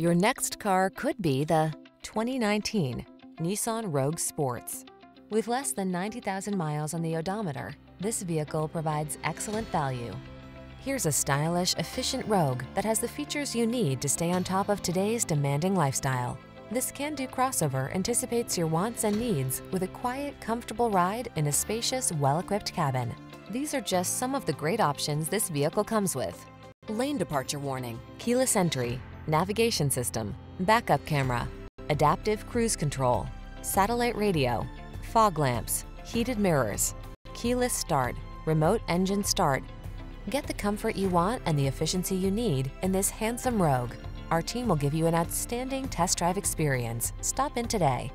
Your next car could be the 2019 Nissan Rogue Sports. With less than 90,000 miles on the odometer, this vehicle provides excellent value. Here's a stylish, efficient Rogue that has the features you need to stay on top of today's demanding lifestyle. This can-do crossover anticipates your wants and needs with a quiet, comfortable ride in a spacious, well-equipped cabin. These are just some of the great options this vehicle comes with: lane departure warning, keyless entry, navigation system, backup camera, adaptive cruise control, satellite radio, fog lamps, heated mirrors, keyless start, remote engine start. Get the comfort you want and the efficiency you need in this handsome Rogue. Our team will give you an outstanding test drive experience. Stop in today.